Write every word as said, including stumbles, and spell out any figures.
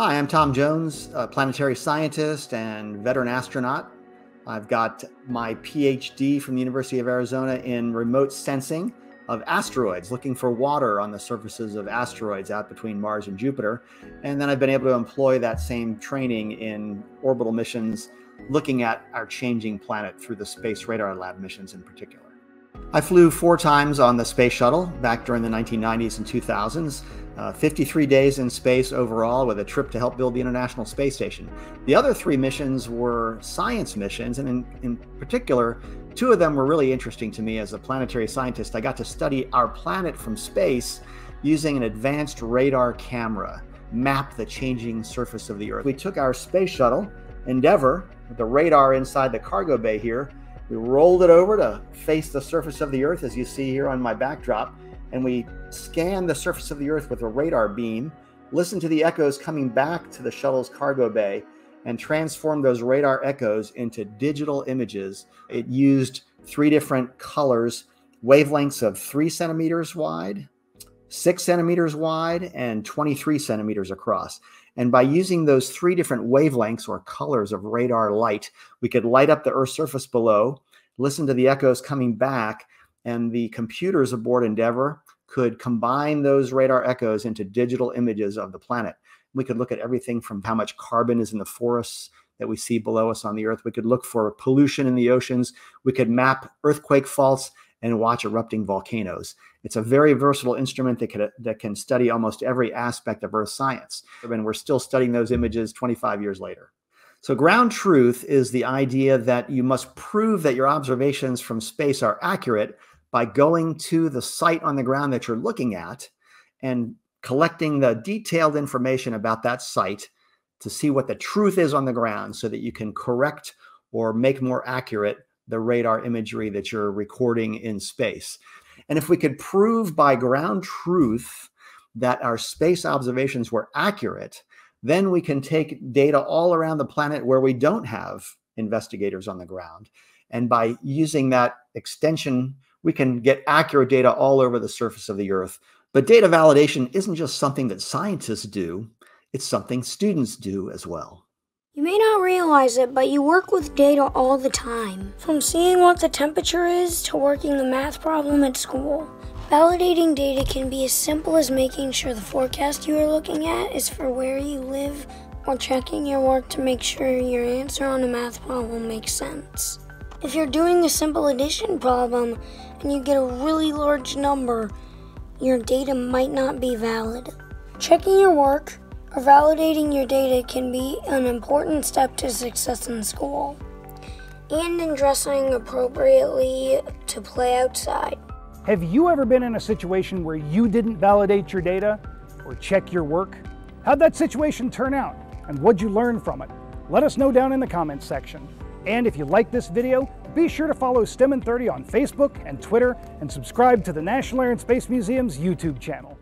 Hi, I'm Tom Jones, a planetary scientist and veteran astronaut. I've got my PhD from the University of Arizona in remote sensing of asteroids, looking for water on the surfaces of asteroids out between Mars and Jupiter. And then I've been able to employ that same training in orbital missions, looking at our changing planet through the Space Radar Lab missions in particular. I flew four times on the space shuttle back during the nineteen nineties and two thousands, uh, fifty-three days in space overall with a trip to help build the International Space Station. The other three missions were science missions, and in, in particular, two of them were really interesting to me as a planetary scientist. I got to study our planet from space using an advanced radar camera, map the changing surface of the Earth. We took our space shuttle, Endeavour, with the radar inside the cargo bay here. We rolled it over to face the surface of the Earth, as you see here on my backdrop, and we scanned the surface of the Earth with a radar beam, listened to the echoes coming back to the shuttle's cargo bay, and transformed those radar echoes into digital images. It used three different colors, wavelengths of three centimeters wide, six centimeters wide, and twenty-three centimeters across. And by using those three different wavelengths or colors of radar light, we could light up the Earth's surface below, listen to the echoes coming back, and the computers aboard Endeavour could combine those radar echoes into digital images of the planet. We could look at everything from how much carbon is in the forests that we see below us on the Earth. We could look for pollution in the oceans. We could map earthquake faults and watch erupting volcanoes. It's a very versatile instrument that can, that can study almost every aspect of Earth science. And we're still studying those images twenty-five years later. So ground truth is the idea that you must prove that your observations from space are accurate by going to the site on the ground that you're looking at and collecting the detailed information about that site to see what the truth is on the ground so that you can correct or make more accurate the radar imagery that you're recording in space. And if we could prove by ground truth that our space observations were accurate, then we can take data all around the planet where we don't have investigators on the ground. And by using that extension, we can get accurate data all over the surface of the Earth. But data validation isn't just something that scientists do, it's something students do as well. You may not realize it, but you work with data all the time. From seeing what the temperature is to working the math problem at school. Validating data can be as simple as making sure the forecast you are looking at is for where you live, or checking your work to make sure your answer on a math problem makes sense. If you're doing a simple addition problem and you get a really large number, your data might not be valid. Checking your work or validating your data can be an important step to success in school, and in dressing appropriately to play outside. Have you ever been in a situation where you didn't validate your data or check your work? How'd that situation turn out, and what'd you learn from it? Let us know down in the comments section. And if you like this video, be sure to follow STEM in thirty on Facebook and Twitter, and subscribe to the National Air and Space Museum's YouTube channel.